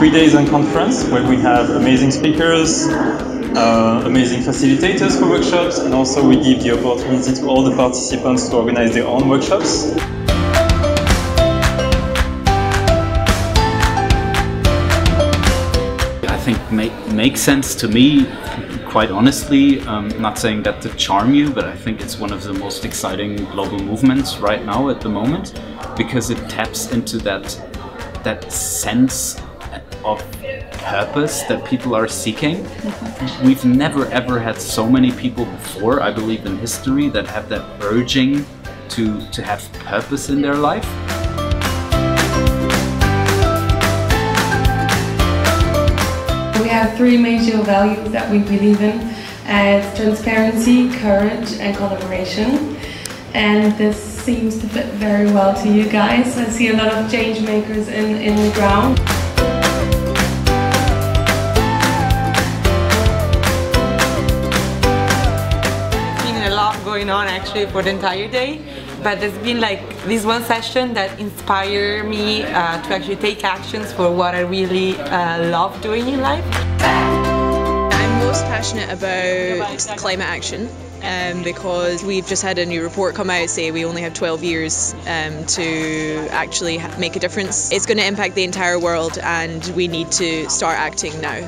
3 days in conference where we have amazing speakers, amazing facilitators for workshops, and also we give the opportunity to all the participants to organize their own workshops. I think makes sense to me, quite honestly. Not saying that to charm you, but I think it's one of the most exciting global movements right now at the moment, because it taps into that sense of purpose that people are seeking. We've never ever had so many people before, I believe, in history that have that urging to have purpose in their life. We have three major values that we believe in as transparency, courage and collaboration. And this seems to fit very well to you guys. I see a lot of change makers in the ground. There's been a lot going on actually for the entire day, but there's been like this one session that inspired me to actually take actions for what I really love doing in life. I'm most passionate about climate action because we've just had a new report come out saying we only have 12 years to actually make a difference. It's going to impact the entire world and we need to start acting now.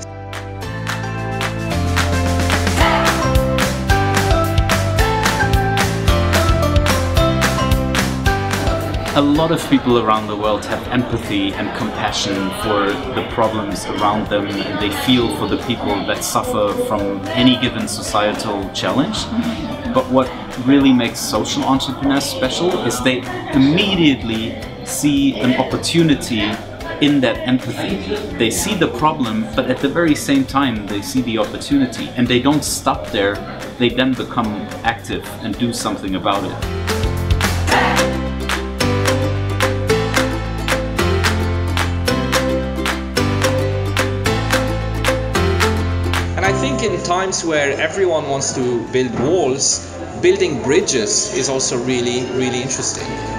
A lot of people around the world have empathy and compassion for the problems around them, and they feel for the people that suffer from any given societal challenge. But what really makes social entrepreneurs special is they immediately see an opportunity in that empathy. They see the problem, but at the very same time they see the opportunity, and they don't stop there, they then become active and do something about it. I think in times where everyone wants to build walls, building bridges is also really, really interesting.